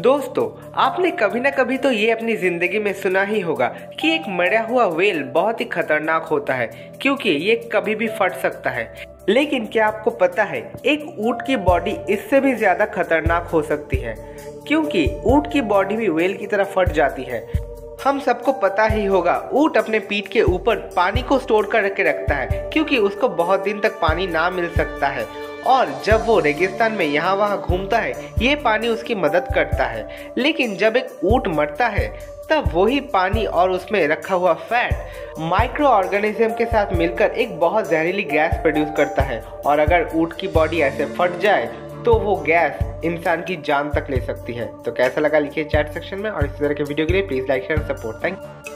दोस्तों, आपने कभी ना कभी तो ये अपनी ज़िंदगी में सुना ही होगा कि एक मरा हुआ व्हेल बहुत ही खतरनाक होता है क्योंकि ये कभी भी फट सकता है। लेकिन क्या आपको पता है एक ऊँट की बॉडी इससे भी ज़्यादा खतरनाक हो सकती है क्योंकि ऊँट की बॉडी भी व्हेल की तरह फट जाती है। हम सबको पता ही होगा ऊँट अपने पीठ के ऊपर पानी को स्टोर करके रखता है क्योंकि उसको बहुत दिन तक पानी ना मिल सकता है, और जब वो रेगिस्तान में यहाँ वहाँ घूमता है ये पानी उसकी मदद करता है। लेकिन जब एक ऊँट मरता है तब वही पानी और उसमें रखा हुआ फैट माइक्रो ऑर्गेनिज्म के साथ मिलकर एक बहुत जहरीली गैस प्रोड्यूस करता है, और अगर ऊँट की बॉडी ऐसे फट जाए तो वो गैस इंसान की जान तक ले सकती है। तो कैसा लगा लिखिए चैट सेक्शन में, और इस तरह के वीडियो के लिए please like share support. Thank you.